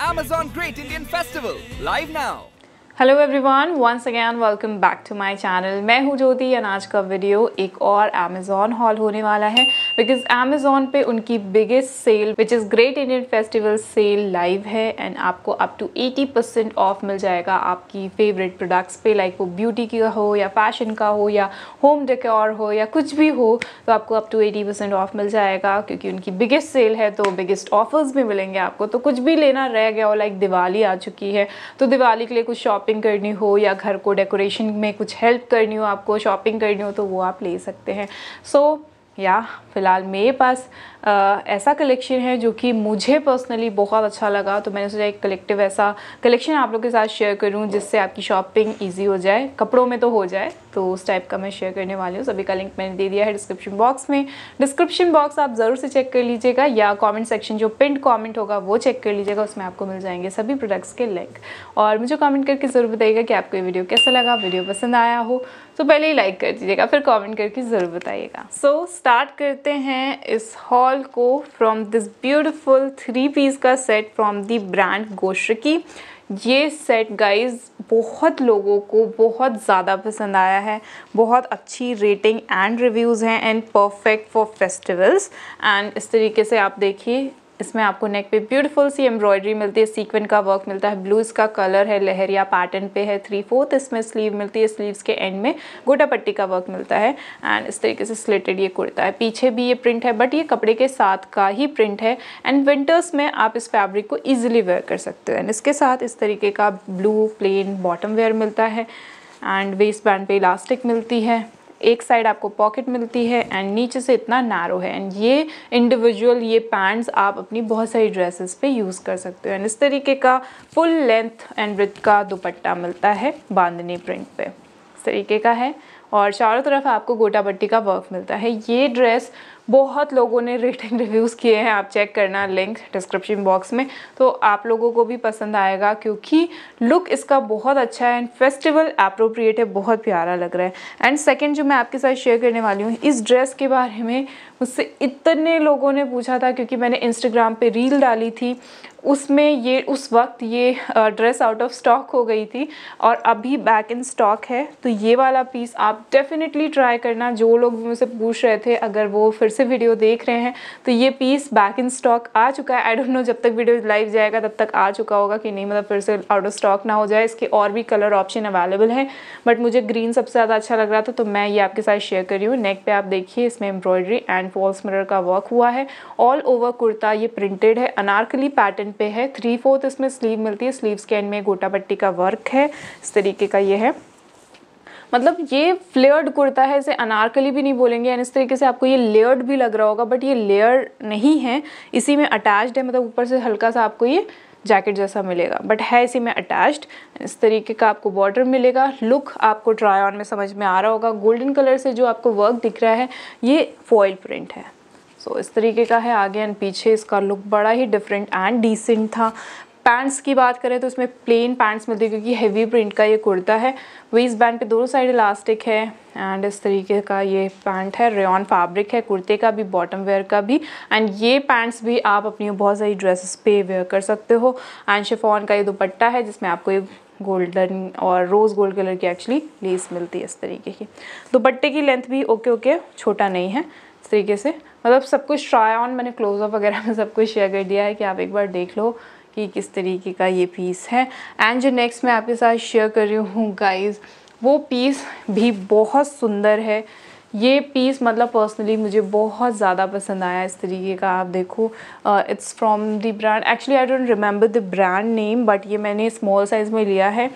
Amazon Great Indian Festival live now. Hello everyone, once again welcome back to my channel. मैं हूँ ज्योति और आज का वीडियो एक और अमेज़ॉन हॉल होने वाला है बिकॉज अमेज़ॉन पे उनकी biggest sale which is great Indian festival sale live है एंड आपको अप टू 80% ऑफ मिल जाएगा आपकी फेवरेट प्रोडक्ट्स पे, लाइक वो ब्यूटी का हो या फैशन का हो या होम डेकोर हो या कुछ भी हो तो आपको अप टू 80% ऑफ मिल जाएगा क्योंकि उनकी बिगेस्ट सेल है तो बिगेस्ट ऑफर्स भी मिलेंगे आपको। तो कुछ भी लेना रह गया हो, लाइक दिवाली आ चुकी है तो दिवाली के लिए कुछ शॉपिंग करनी हो या घर को डेकोरेशन में कुछ हेल्प करनी हो, आपको शॉपिंग करनी हो तो वो आप ले सकते हैं। सो फ़िलहाल मेरे पास ऐसा कलेक्शन है जो कि मुझे पर्सनली बहुत अच्छा लगा तो मैंने सोचा एक कलेक्टिव ऐसा कलेक्शन आप लोगों के साथ शेयर करूं जिससे आपकी शॉपिंग इजी हो जाए, कपड़ों में तो हो जाए, तो उस टाइप का मैं शेयर करने वाली हूँ। सभी का लिंक मैंने दे दिया है डिस्क्रिप्शन बॉक्स में, डिस्क्रिप्शन बॉक्स आप ज़रूर से चेक कर लीजिएगा या कॉमेंट सेक्शन जो पिन कॉमेंट होगा वो चेक कर लीजिएगा, उसमें आपको मिल जाएंगे सभी प्रोडक्ट्स के लिंक। और मुझे कॉमेंट करके ज़रूर बताइएगा कि आपको ये वीडियो कैसा लगा, वीडियो पसंद आया हो तो पहले ही लाइक कर दीजिएगा फिर कॉमेंट करके ज़रूर बताइएगा। सो स्टार्ट करते हैं इस हॉल को फ्रॉम दिस ब्यूटीफुल 3 पीस का set from the brand Gosriki. ये सेट गाइज़ बहुत लोगों को बहुत ज़्यादा पसंद आया है, बहुत अच्छी रेटिंग एंड रिव्यूज़ हैं and perfect for festivals. And इस तरीके से आप देखिए इसमें आपको नेक पे ब्यूटीफुल सी एम्ब्रॉयडरी मिलती है, सीक्वेंट का वर्क मिलता है, ब्लू इसका कलर है, लहरिया पैटर्न पे है, 3/4 इसमें स्लीव मिलती है, स्लीव्स के एंड में गोटा पट्टी का वर्क मिलता है एंड इस तरीके से स्लिटेड ये कुर्ता है। पीछे भी ये प्रिंट है बट ये कपड़े के साथ का ही प्रिंट है एंड विंटर्स में आप इस फैब्रिक को ईजिली वेयर कर सकते हो एंड इसके साथ इस तरीके का ब्लू प्लेन बॉटम वेयर मिलता है एंड वेस्ट बैंड पे इलास्टिक मिलती है, एक साइड आपको पॉकेट मिलती है एंड नीचे से इतना नैरो है एंड ये इंडिविजुअल ये पैंट्स आप अपनी बहुत सारी ड्रेसेस पे यूज़ कर सकते हो एंड इस तरीके का फुल लेंथ एंड विड्थ का दुपट्टा मिलता है बांधनी प्रिंट पे, इस तरीके का है और चारों तरफ आपको गोटा पट्टी का वर्क मिलता है। ये ड्रेस बहुत लोगों ने रेटिंग रिव्यूज़ किए हैं, आप चेक करना लिंक डिस्क्रिप्शन बॉक्स में, तो आप लोगों को भी पसंद आएगा क्योंकि लुक इसका बहुत अच्छा है एंड फेस्टिवल एप्रोप्रिएट है, बहुत प्यारा लग रहा है। एंड सेकंड जो मैं आपके साथ शेयर करने वाली हूँ इस ड्रेस के बारे में मुझसे इतने लोगों ने पूछा था क्योंकि मैंने इंस्टाग्राम पर रील डाली थी उसमें ये उस वक्त ये ड्रेस आउट ऑफ स्टॉक हो गई थी और अभी बैक इन स्टॉक है, तो ये वाला पीस आप डेफिनेटली ट्राई करना। जो लोग मुझसे पूछ रहे थे अगर वो फिर से वीडियो देख रहे हैं तो ये पीस बैक इन स्टॉक आ चुका है। आई डोंट नो जब तक वीडियो लाइव जाएगा तब तक आ चुका होगा कि नहीं, मतलब फिर से आउट ऑफ स्टॉक ना हो जाए। इसके और भी कलर ऑप्शन अवेलेबल है बट मुझे ग्रीन सबसे ज़्यादा अच्छा लग रहा था तो मैं ये आपके साथ शेयर कर रही हूँ। नेक पे आप देखिए इसमें एम्ब्रॉयडरी एंड फॉल्स मिरर का वर्क हुआ है, ऑल ओवर कुर्ता ये प्रिंटेड है, अनारकली पैटर्न पे है, 3/4 इसमें स्लीव मिलती है, स्लीव्स के एंड में गोटा पट्टी का वर्क है, इस तरीके का ये है। मतलब ये फ्लेयर्ड कुर्ता है, इसे अनारकली भी नहीं बोलेंगे एंड इस तरीके से आपको ये लेयर्ड भी लग रहा होगा बट ये लेयर नहीं है, इसी में अटैच्ड है, मतलब ऊपर से हल्का सा आपको ये जैकेट जैसा मिलेगा बट है इसी में अटैच्ड, इस तरीके का आपको बॉर्डर मिलेगा। लुक आपको ट्राई ऑन में समझ में आ रहा होगा, गोल्डन कलर से जो आपको वर्क दिख रहा है ये फॉइल प्रिंट है। सो इस तरीके का है आगे एंड पीछे, इसका लुक बड़ा ही डिफरेंट एंड डिसेंट था। पैंट्स की बात करें तो इसमें प्लेन पैंट्स मिलती है क्योंकि हेवी प्रिंट का ये कुर्ता है, वेस्ट बैंड पे दोनों साइड इलास्टिक है एंड इस तरीके का ये पैंट है, रेयॉन फैब्रिक है कुर्ते का भी, बॉटम वेयर का भी एंड ये पैंट्स भी आप अपनी बहुत सारी ड्रेसेस पे वेयर कर सकते हो एंड शिफॉन का ये दुपट्टा है जिसमें आपको ये गोल्डन और रोज़ गोल्ड कलर की एक्चुअली लेस मिलती है, इस तरीके की। दुपट्टे की लेंथ भी ओके छोटा नहीं है, इस तरीके से मतलब सब कुछ ट्राई ऑन मैंने क्लोजअप वगैरह में सब कुछ शेयर कर दिया है कि आप एक बार देख लो कि किस तरीके का ये पीस है। एंड जो नेक्स्ट मैं आपके साथ शेयर कर रही हूँ गाइज़ वो पीस भी बहुत सुंदर है, ये पीस मतलब पर्सनली मुझे बहुत ज़्यादा पसंद आया, इस तरीके का आप देखो। It's from the brand, actually I don't remember the brand name but ये मैंने स्मॉल साइज़ में लिया है।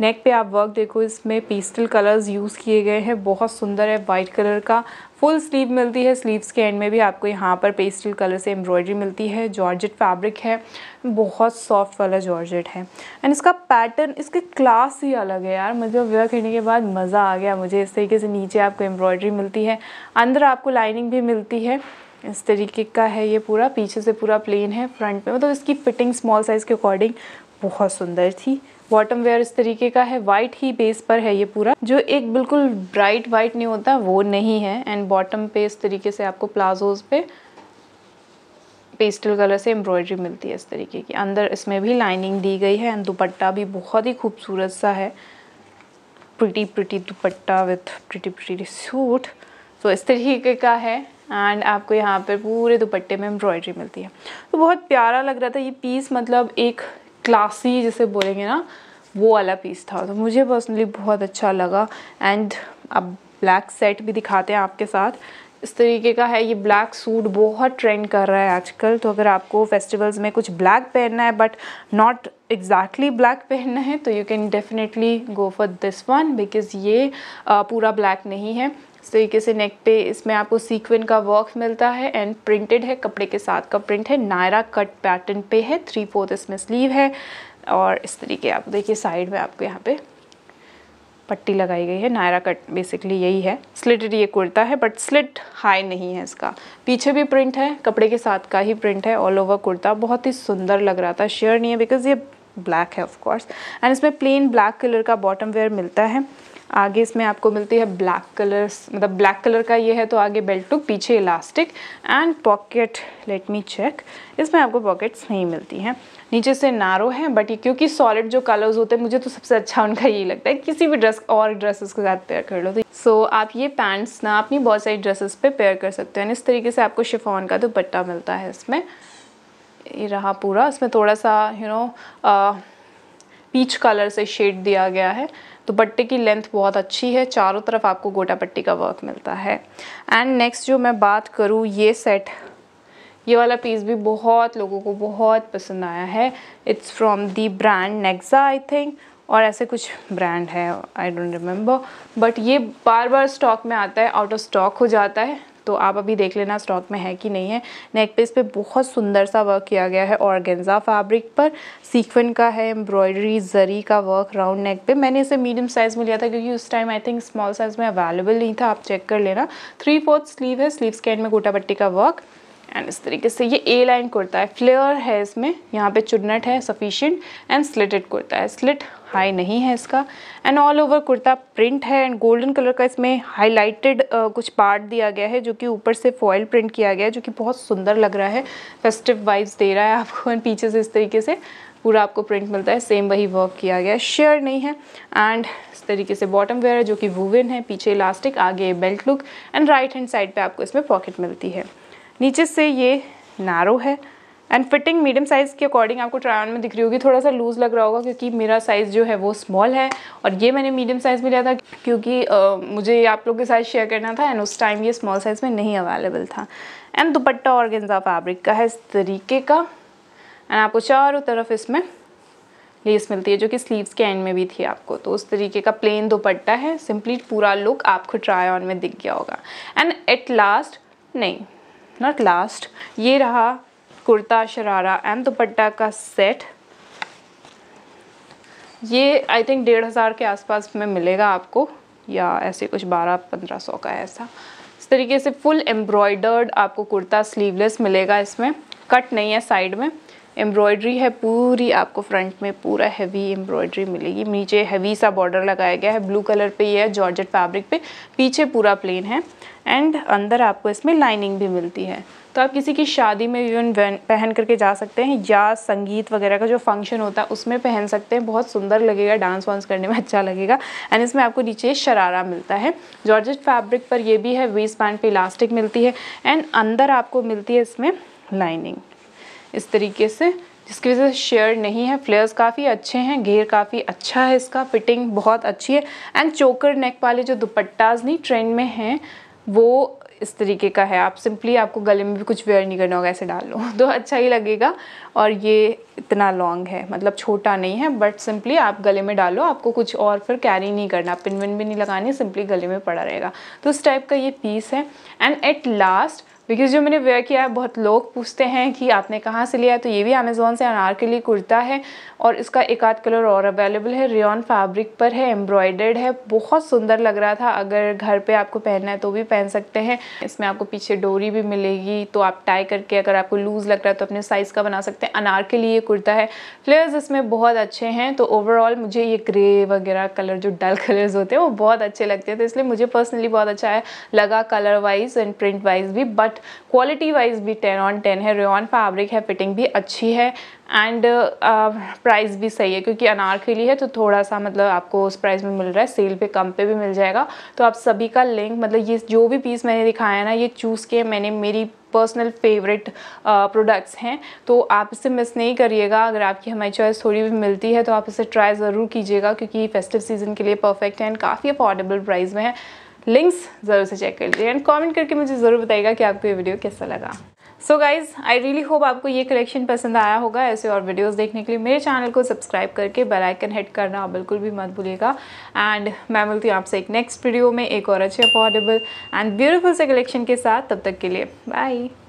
नेक पे आप वर्क देखो, इसमें पेस्टल कलर्स यूज़ किए गए हैं, बहुत सुंदर है, वाइट कलर का फुल स्लीव मिलती है, स्लीव्स के एंड में भी आपको यहाँ पर पेस्टल कलर से एम्ब्रॉयडरी मिलती है, जॉर्जेट फैब्रिक है, बहुत सॉफ्ट वाला जॉर्जेट है एंड इसका पैटर्न इसके क्लास ही अलग है यार, मतलब वेयर करने के बाद मज़ा आ गया मुझे। इस तरीके से नीचे आपको एम्ब्रॉयडरी मिलती है, अंदर आपको लाइनिंग भी मिलती है, इस तरीके का है ये पूरा, पीछे से पूरा प्लेन है, फ्रंट पे मतलब इसकी फिटिंग स्मॉल साइज़ के अकॉर्डिंग बहुत सुंदर थी। बॉटम वेयर इस तरीके का है, वाइट ही बेस पर है ये पूरा, जो एक बिल्कुल ब्राइट वाइट नहीं होता वो नहीं है एंड बॉटम पे इस तरीके से आपको प्लाजोज पे पेस्टल कलर से एम्ब्रॉयडरी मिलती है इस तरीके की। अंदर इसमें भी लाइनिंग दी गई है एंड दुपट्टा भी बहुत ही खूबसूरत सा है, pretty pretty dupatta with pretty pretty suit, तो इस तरीके का है। एंड आपको यहाँ पर पूरे दुपट्टे में एम्ब्रॉयडरी मिलती है, तो बहुत प्यारा लग रहा था ये पीस, मतलब एक क्लासी जैसे बोलेंगे ना वो वाला पीस था, तो मुझे पर्सनली बहुत अच्छा लगा। एंड अब ब्लैक सेट भी दिखाते हैं आपके साथ, इस तरीके का है ये ब्लैक सूट, बहुत ट्रेंड कर रहा है आजकल, तो अगर आपको फेस्टिवल्स में कुछ ब्लैक पहनना है बट नॉट एग्जैक्टली ब्लैक पहनना है तो you can definitely go for this one, because ये पूरा ब्लैक नहीं है। इस तरीके से नेक पे इसमें आपको सीक्वेन का वर्क मिलता है एंड प्रिंटेड है, कपड़े के साथ का प्रिंट है, नायरा कट पैटर्न पे है, 3/4 इसमें स्लीव है। और इस तरीके आप देखिए साइड में आपको यहाँ पे पट्टी लगाई गई है, नायरा कट बेसिकली यही है। स्लिटेड ये कुर्ता है बट स्लिट हाई नहीं है इसका, पीछे भी प्रिंट है, कपड़े के साथ का ही प्रिंट है ऑल ओवर कुर्ता, बहुत ही सुंदर लग रहा था। शेयर नहीं है बिकॉज ये ब्लैक है ऑफकोर्स। एंड इसमें प्लेन ब्लैक कलर का बॉटम वेयर मिलता है, आगे इसमें आपको मिलती है ब्लैक कलर, मतलब ब्लैक कलर का ये है, तो आगे बेल्ट हुक, पीछे elastic and pocket. Let me check, इसमें आपको पॉकेट्स नहीं मिलती हैं, नीचे से नारो है बट ये क्योंकि सॉलिड जो कलर्स होते हैं मुझे तो सबसे अच्छा उनका यही लगता है, किसी भी ड्रेस और ड्रेसेस के साथ पेयर कर लो। तो आप ये पैंट्स ना अपनी बहुत सारी ड्रेसेस पे पेयर कर सकते हो। इस तरीके से आपको शिफॉन का दुपट्टा मिलता है, इसमें ये रहा पूरा, इसमें थोड़ा सा यू नो पीच कलर से शेड दिया गया है। दुपट्टे की लेंथ बहुत अच्छी है, चारों तरफ आपको गोटा पट्टी का वर्क मिलता है। एंड नेक्स्ट जो मैं बात करूँ, ये सेट, ये वाला पीस भी बहुत लोगों को बहुत पसंद आया है। It's from the brand Nexa I think, और ऐसे कुछ ब्रांड है, आई डोंट रिमेंबर, बट ये बार बार स्टॉक में आता है, आउट ऑफ स्टॉक हो जाता है, तो आप अभी देख लेना स्टॉक में है कि नहीं है। नेक पीस पे बहुत सुंदर सा वर्क किया गया है ऑर्गेन्जा फैब्रिक पर, सीक्वेंट का है, एम्ब्रॉयडरी जरी का वर्क राउंड नेक पे। मैंने इसे मीडियम साइज़ में लिया था क्योंकि उस time I think small size में अवेलेबल नहीं था, आप चेक कर लेना। 3/4 स्लीव है, स्लीव्स के एंड में गोटा पट्टी का वर्क। एंड इस तरीके से ये ए लाइन कुर्ता है, फ्लेयर है इसमें, यहाँ पे चुन्नट है सफिशिएंट, एंड स्लिटेड कुर्ता है, स्लिट हाई नहीं है इसका। And all over kurta print है एंड गोल्डन कलर का इसमें हाईलाइटेड कुछ पार्ट दिया गया है जो कि ऊपर से फॉयल प्रिंट किया गया है, जो कि बहुत सुंदर लग रहा है, फेस्टिव वाइब्स दे रहा है आपको। एंड पीछे से इस तरीके से पूरा आपको प्रिंट मिलता है, सेम वही वर्क किया गया है, शेयर नहीं है। एंड इस तरीके से बॉटम वेयर है जो कि वूवन है, पीछे इलास्टिक, आगे belt look, and right hand side पर आपको इसमें पॉकेट मिलती है। नीचे से ये नारो है एंड फिटिंग मीडियम साइज़ के अकॉर्डिंग आपको ट्रायन में दिख रही होगी, थोड़ा सा लूज़ लग रहा होगा क्योंकि मेरा साइज़ जो है वो स्मॉल है और ये मैंने मीडियम साइज़ में लिया था क्योंकि मुझे आप लोग के साथ शेयर करना था एंड उस टाइम ये स्मॉल साइज़ में नहीं अवेलेबल था। एंड दुपट्टा ऑर्गेन्जा फैब्रिक का है इस तरीके का, एंड आपको चारों तरफ इसमें लेस मिलती है जो कि स्लीव्स के एंड में भी थी आपको, तो उस तरीके का प्लेन दुपट्टा है। सिंपली पूरा लुक आपको ट्रायन में दिख गया होगा। एंड एट लास्ट, नहीं नॉट लास्ट, ये रहा कुर्ता शरारा एंड दुपट्टा का सेट। ये आई थिंक 1500 के आसपास में मिलेगा आपको, या ऐसे कुछ 1200-1500 का है ऐसा। इस तरीके से फुल एम्ब्रॉयडर्ड आपको कुर्ता स्लीवलेस मिलेगा, इसमें कट नहीं है, साइड में एम्ब्रॉयडरी है पूरी, आपको फ्रंट में पूरा हैवी एम्ब्रॉयडरी मिलेगी, नीचे हैवी सा बॉर्डर लगाया गया है, ब्लू कलर पे ये है जॉर्जेट फैब्रिक पे, पीछे पूरा प्लेन है एंड अंदर आपको इसमें लाइनिंग भी मिलती है। तो आप किसी की शादी में इवन पहन करके जा सकते हैं, या संगीत वगैरह का जो फंक्शन होता है उसमें पहन सकते हैं, बहुत सुंदर लगेगा, डांस वांस करने में अच्छा लगेगा। एंड इसमें आपको नीचे शरारा मिलता है, जॉर्जेट फैब्रिक पर ये भी है, वेस्ट बैंड पे इलास्टिक मिलती है एंड अंदर आपको मिलती है इसमें लाइनिंग इस तरीके से, जिसकी वजह से शेयर नहीं है। फ्लेयर्स काफ़ी अच्छे हैं, घेर काफ़ी अच्छा है इसका, फिटिंग बहुत अच्छी है। एंड चोकर नेक वाले जो दुपट्टाज नहीं ट्रेंड में हैं वो इस तरीके का है, आप सिंपली आपको गले में भी कुछ वेयर नहीं करना होगा, ऐसे डाल लो तो अच्छा ही लगेगा। और ये इतना लॉन्ग है, मतलब छोटा नहीं है, बट सिंपली आप गले में डालो, आपको कुछ और फिर कैरी नहीं करना, पिन विन भी नहीं लगानी, सिंपली गले में पड़ा रहेगा, तो उस टाइप का ये पीस है। एंड एट लास्ट, बिकॉज जो मैंने वेयर किया है, बहुत लोग पूछते हैं कि आपने कहाँ से लिया है, तो ये भी अमेज़ॉन से अनारकली कुर्ता है और इसका एक आध कलर और अवेलेबल है, रेयॉन फैब्रिक पर है, एम्ब्रॉयडर्ड है, बहुत सुंदर लग रहा था। अगर घर पे आपको पहनना है तो भी पहन सकते हैं, इसमें आपको पीछे डोरी भी मिलेगी, तो आप टाई करके अगर आपको लूज़ लग रहा है तो अपने साइज़ का बना सकते हैं। अनारकली ये कुर्ता है, फ्लेयर्स इसमें बहुत अच्छे हैं, तो ओवरऑल मुझे ये ग्रे वगैरह कलर जो डल कलर्स होते हैं वो बहुत अच्छे लगते हैं, तो इसलिए मुझे पर्सनली बहुत अच्छा लगा colour wise and print wise भी, बट बट क्वालिटी वाइज भी 10/10 है, रेयॉन फैब्रिक है, फिटिंग भी अच्छी है एंड प्राइस भी सही है क्योंकि अनारकली है तो थोड़ा सा मतलब आपको उस प्राइस में मिल रहा है, सेल पे कम पे भी मिल जाएगा। तो आप सभी का लिंक मतलब ये जो भी पीस मैंने दिखाया है ना, ये चूज़ के मैंने मेरी पर्सनल फेवरेट प्रोडक्ट्स हैं, तो आप इसे मिस नहीं करिएगा। अगर आपकी हमारी चॉइस थोड़ी भी मिलती है तो आप इसे ट्राई ज़रूर कीजिएगा क्योंकि फेस्टिव सीज़न के लिए परफेक्ट है एंड काफ़ी अफोर्डेबल प्राइस में है। लिंक्स ज़रूर से चेक कर लीजिए एंड कमेंट करके मुझे ज़रूर बताइएगा कि आपको ये वीडियो कैसा लगा। So guys, I really hope आपको ये कलेक्शन पसंद आया होगा। ऐसे और वीडियोस देखने के लिए मेरे चैनल को सब्सक्राइब करके बेल आइकन हिट करना बिल्कुल भी मत भूलिएगा एंड मैं मिलती हूँ आपसे एक नेक्स्ट वीडियो में एक और अच्छे अफोर्डेबल एंड ब्यूटीफुल से कलेक्शन के साथ। तब तक के लिए बाय।